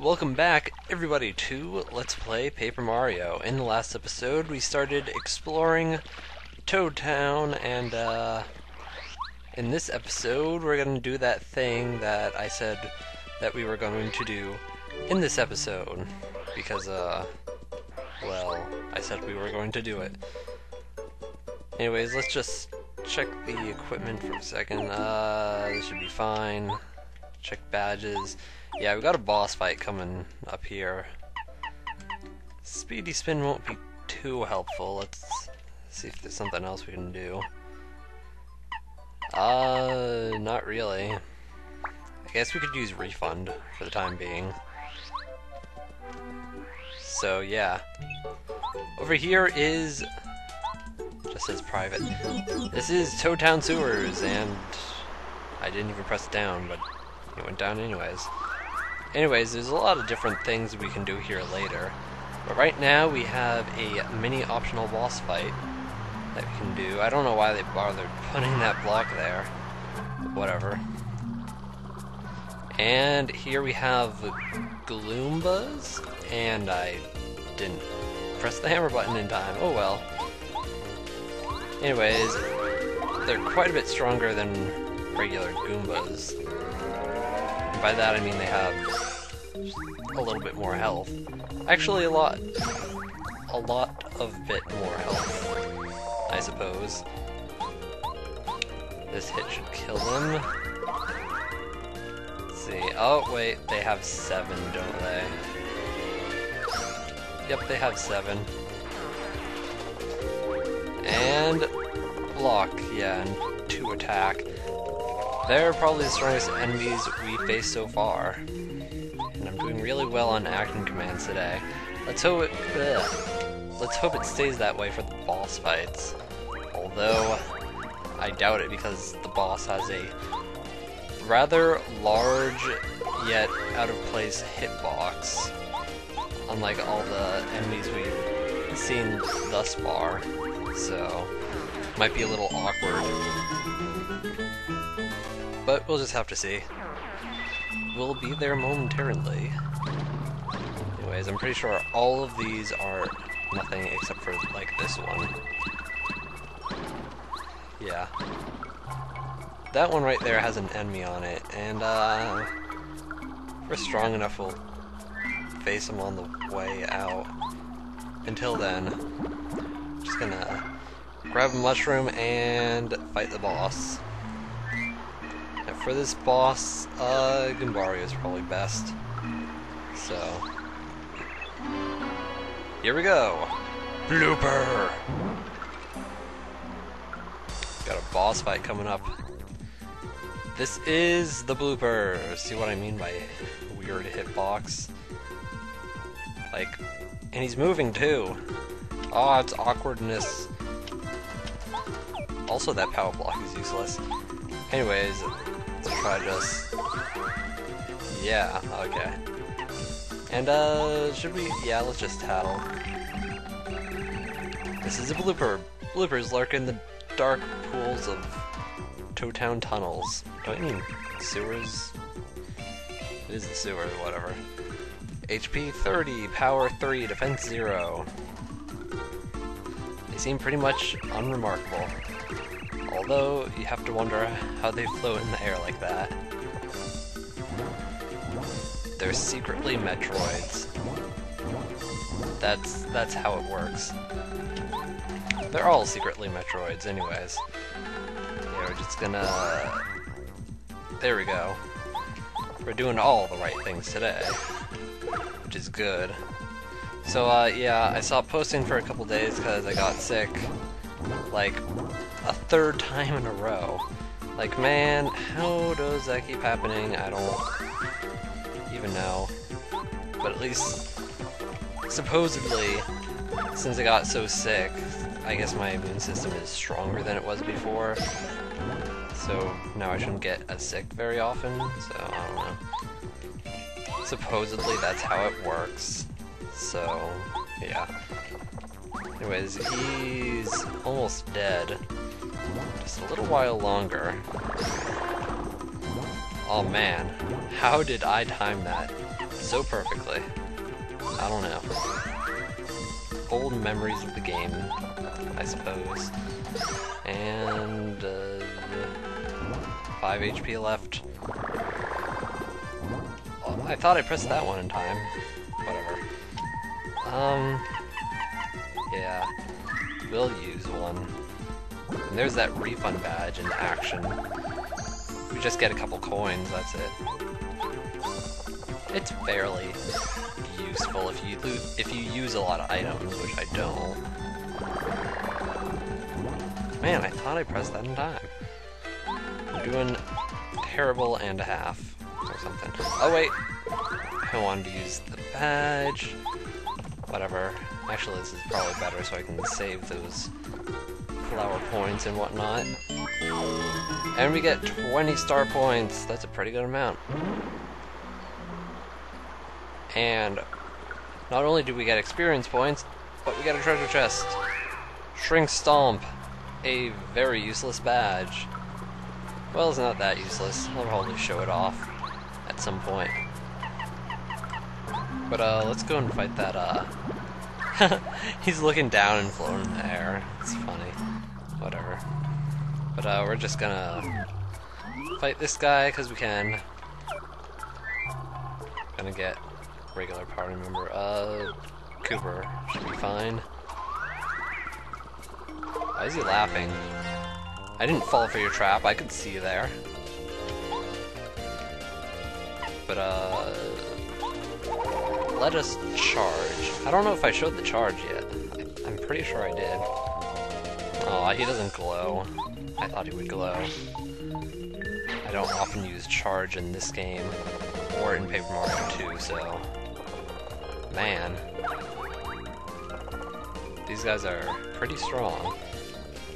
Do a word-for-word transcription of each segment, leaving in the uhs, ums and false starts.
Welcome back, everybody, to Let's Play Paper Mario. In the last episode, we started exploring Toad Town, and uh, in this episode, we're going to do that thing that I said that we were going to do in this episode, because, uh, well, I said we were going to do it. Anyways, let's just check the equipment for a second. Uh, this should be fine. Check badges. Yeah, we got a boss fight coming up here. Speedy spin won't be too helpful. Let's see if there's something else we can do. Uh, not really. I guess we could use refund for the time being. So yeah. Over here is... just says private. This is Toad Town Sewers, and... I didn't even press it down, but it went down anyways. Anyways, there's a lot of different things we can do here later. But right now we have a mini optional boss fight that we can do. I don't know why they bothered putting that block there. Whatever. And here we have Goombas, and I didn't press the hammer button in time. Oh well. Anyways, they're quite a bit stronger than regular Goombas. By that I mean they have a little bit more health. Actually, a lot. A lot of bit more health, I suppose. This hit should kill them. Let's see. Oh, wait. They have seven, don't they? Yep, they have seven. And block, yeah, and two attack. They're probably the strongest enemies we faced so far. And I'm doing really well on action commands today. Let's hope it, ugh. Let's hope it stays that way for the boss fights. Although, I doubt it because the boss has a rather large yet out of place hitbox. Unlike all the enemies we've seen thus far. So, might be a little awkward. But we'll just have to see. We'll be there momentarily. Anyways, I'm pretty sure all of these are nothing except for, like, this one. Yeah. That one right there has an enemy on it, and, uh... if we're strong enough, we'll face them on the way out. Until then, I'm just gonna grab a mushroom and fight the boss. For this boss, uh, Goombario is probably best. So, here we go! Blooper! Got a boss fight coming up. This is the blooper! See what I mean by weird hitbox? Like, and he's moving too! Aw, oh, it's awkwardness. Also, that power block is useless. Anyways, let's try just... yeah, okay. And, uh, should we... yeah, let's just tattle. This is a blooper. Bloopers lurk in the dark pools of Toad Town tunnels. Don't you mean sewers? It is the sewer, whatever. H P thirty, power three, defense zero. They seem pretty much unremarkable. Although, you have to wonder how they float in the air like that. They're secretly Metroids. That's that's how it works. They're all secretly Metroids anyways. Yeah, we're just gonna... there we go. We're doing all the right things today. Which is good. So, uh, yeah, I stopped posting for a couple days because I got sick. Like... a third time in a row. Like, man, how does that keep happening? I don't even know. But at least, supposedly, since I got so sick, I guess my immune system is stronger than it was before. So now I shouldn't get as sick very often, so I don't know. Supposedly that's how it works. So, yeah. Anyways, he's almost dead. Just a little while longer. Oh man, how did I time that? so perfectly. I don't know. Old memories of the game, I suppose. And uh, five H P left. Oh, I thought I pressed that one in time. Whatever. Um, yeah. We'll use one. And there's that refund badge in action. We just get a couple coins, that's it. It's fairly useful if you if you use a lot of items, which I don't. Man, I thought I pressed that in time. I'm doing terrible and a half or something. Oh wait, I wanted to use the badge. Whatever. Actually, this is probably better, so I can save those flower points and whatnot. And we get twenty star points. That's a pretty good amount. And not only do we get experience points, but we get a treasure chest. Shrink stomp, a very useless badge. Well, it's not that useless. I'll probably show it off at some point. But uh, let's go and fight that. Uh, he's looking down and floating in the air. It's funny. Whatever. But uh, we're just gonna fight this guy because we can. Gonna get. Regular party member, uh, Cooper should be fine. Why is he laughing? I didn't fall for your trap, I could see you there. But, uh, let us charge. I don't know if I showed the charge yet. I'm pretty sure I did. Oh, he doesn't glow. I thought he would glow. I don't often use charge in this game, or in Paper Mario two, so... Man, these guys are pretty strong,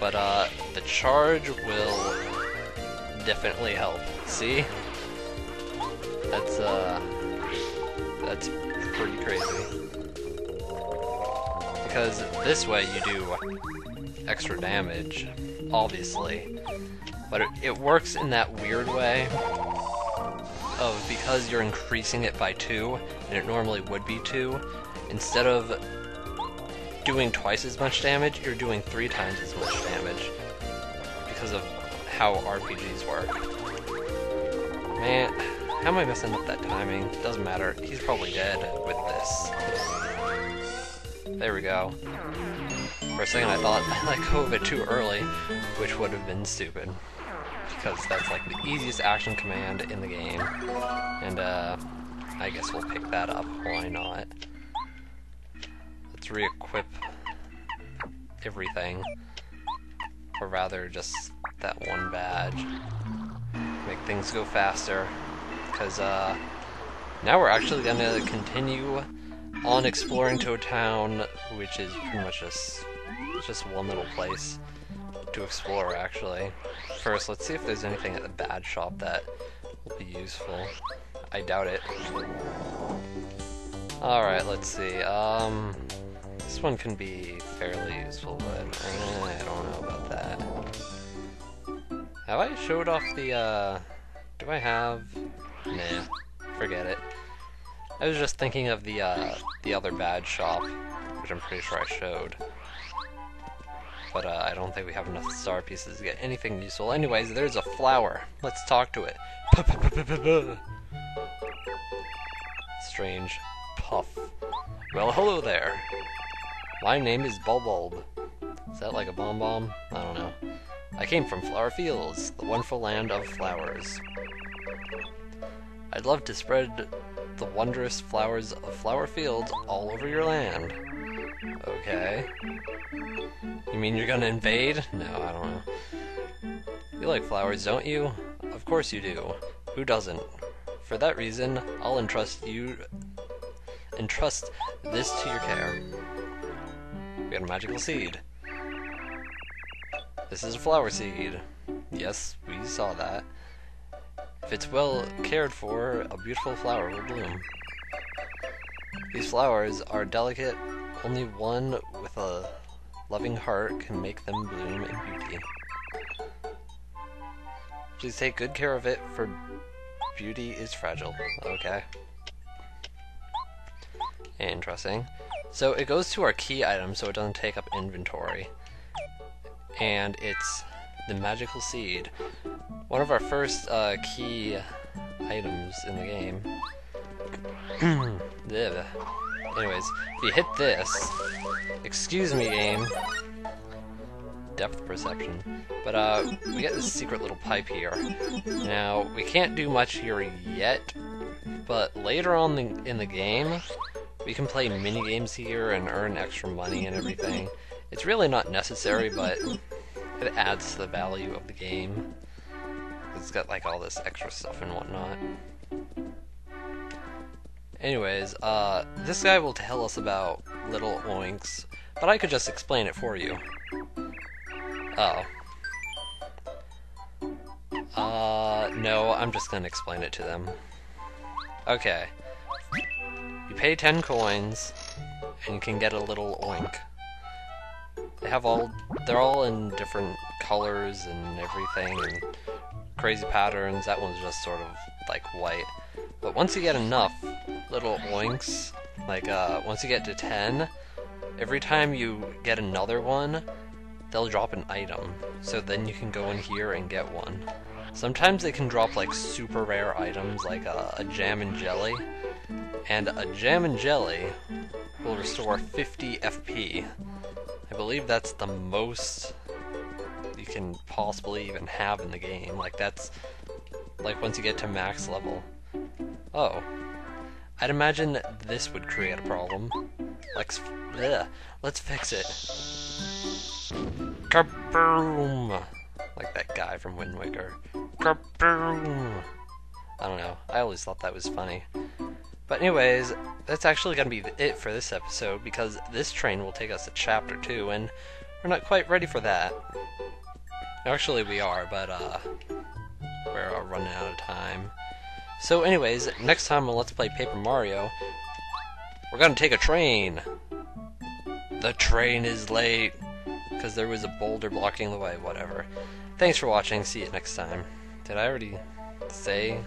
but uh, the charge will definitely help. See, that's uh, that's pretty crazy because this way you do extra damage, obviously, but it, it works in that weird way of because you're increasing it by two, and it normally would be two, instead of doing twice as much damage, you're doing three times as much damage because of how R P Gs work. Man, how am I messing up that timing? Doesn't matter. He's probably dead with this. There we go. For a second I thought I let go of it too early, which would have been stupid. Because that's like the easiest action command in the game. And uh, I guess we'll pick that up, why not? Let's re-equip everything. Or rather, just that one badge. Make things go faster. Because uh, now we're actually going to continue on exploring Toad Town, which is pretty much just, just one little place to explore, actually. First, let's see if there's anything at the badge shop that will be useful. I doubt it. Alright, let's see. Um, this one can be fairly useful, but eh, I don't know about that. Have I showed off the, uh... do I have... Nah, forget it. I was just thinking of the, uh, the other badge shop, which I'm pretty sure I showed. But uh, I don't think we have enough star pieces to get anything useful. Anyways, there's a flower. Let's talk to it. Strange puff. Well, hello there. My name is Bulbulb. Is that like a bomb bomb? I don't know. I came from Flower Fields, the wonderful land of flowers. I'd love to spread the wondrous flowers of Flower Fields all over your land. Okay. You mean you're gonna invade? No, I don't know. You like flowers, don't you? Of course you do. Who doesn't? For that reason, I'll entrust you... entrust this to your care. We got a magical seed. This is a flower seed. Yes, we saw that. If it's well cared for, a beautiful flower will bloom. These flowers are delicate. Only one with a loving heart can make them bloom in beauty. Please take good care of it, for beauty is fragile. Okay. Interesting. So it goes to our key item so it doesn't take up inventory. And it's the magical seed. One of our first uh, key items in the game. Anyways, if you hit this, excuse me game, depth perception, but uh, we get this secret little pipe here. Now, we can't do much here yet, but later on the, in the game, we can play mini games here and earn extra money and everything. It's really not necessary, but it adds to the value of the game. It's got like all this extra stuff and whatnot. Anyways, uh, this guy will tell us about little oinks, but I could just explain it for you. Oh. Uh, no, I'm just gonna explain it to them. Okay. You pay ten coins, and you can get a little oink. They have all, they're all in different colors and everything, and crazy patterns. That one's just sort of like white. But once you get enough little oinks, like uh, once you get to ten, every time you get another one, they'll drop an item. So then you can go in here and get one. Sometimes they can drop like super rare items, like uh, a jam and jelly. And a jam and jelly will restore fifty F P. I believe that's the most you can possibly even have in the game. Like that's, like once you get to max level. Oh. I'd imagine that this would create a problem. Let's, ugh, let's fix it. Kaboom! Like that guy from Wind Waker. Kaboom! I don't know. I always thought that was funny. But anyways, that's actually going to be it for this episode, because this train will take us to chapter two, and we're not quite ready for that. Actually, we are, but uh, we're uh, running out of time. So anyways, next time on Let's Play Paper Mario, we're gonna take a train! The train is late! Because there was a boulder blocking the way, whatever. Thanks for watching, see you next time. Did I already say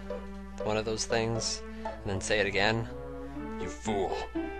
one of those things? And then say it again? You fool.